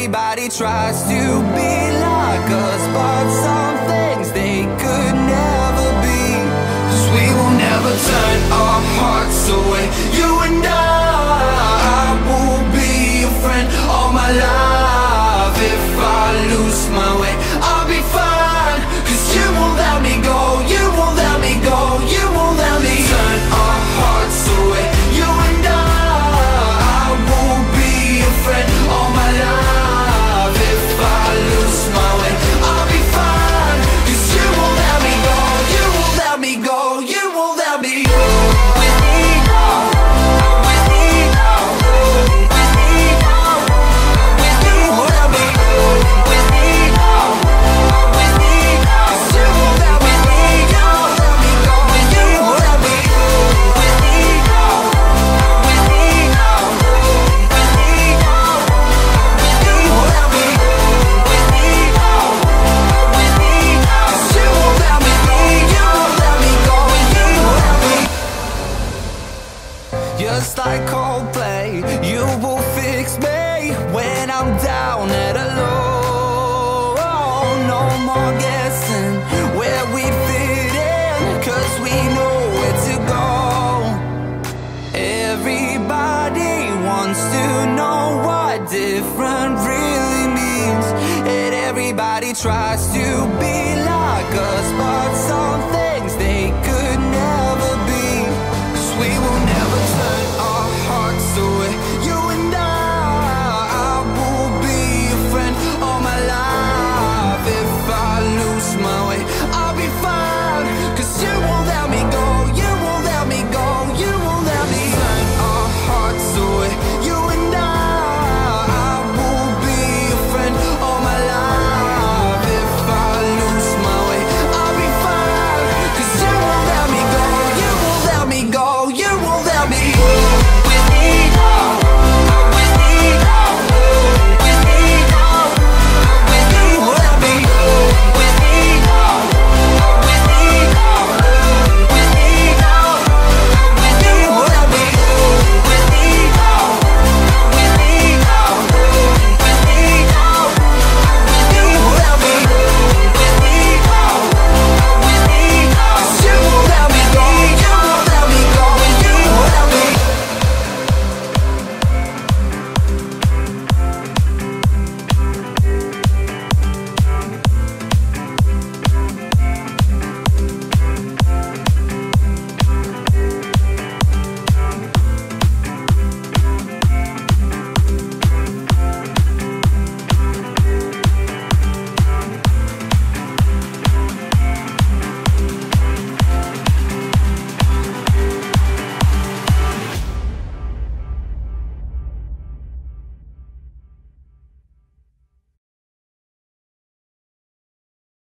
Everybody tries to be like us, but some things they could never be. 'Cause we will never turn our hearts away. You and I will be a friend all my life. If I lose my way, I'll be fine. 'Cause you won't let me go, you won't let me go, you won't let me turn our hearts away. You and I will be a friend all my life. Just like Coldplay, you will fix me when I'm down and alone. No more guessing where we fit in, 'cause we know where to go. Everybody wants to know what different really means, and everybody tries to be like us, but something